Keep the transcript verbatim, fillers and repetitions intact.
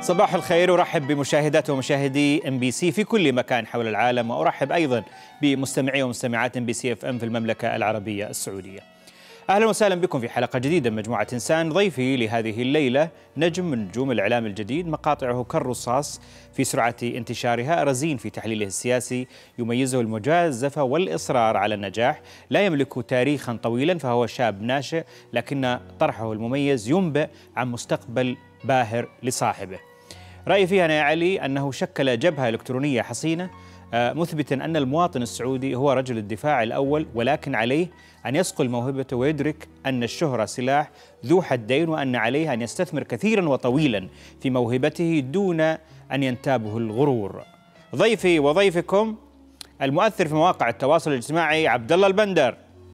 صباح الخير، ورحب بمشاهدات ومشاهدي ام بي سي في كل مكان حول العالم، وارحب ايضا بمستمعي ومستمعات ام بي سي اف ام في المملكه العربيه السعوديه. اهلا وسهلا بكم في حلقه جديده من مجموعه انسان. ضيفي لهذه الليله نجم من نجوم الاعلام الجديد، مقاطعه كالرصاص في سرعه انتشارها، رزين في تحليله السياسي، يميزه المجازفه والاصرار على النجاح، لا يملك تاريخا طويلا فهو شاب ناشئ، لكن طرحه المميز ينبئ عن مستقبل باهر لصاحبه. رأيي فيها أنا يا علي أنه شكل جبهة إلكترونية حصينة، مثبتا أن المواطن السعودي هو رجل الدفاع الأول، ولكن عليه أن يصقل موهبته ويدرك أن الشهرة سلاح ذو حدين، وأن عليه أن يستثمر كثيرا وطويلا في موهبته دون أن ينتابه الغرور. ضيفي وضيفكم المؤثر في مواقع التواصل الاجتماعي عبد الله البندر.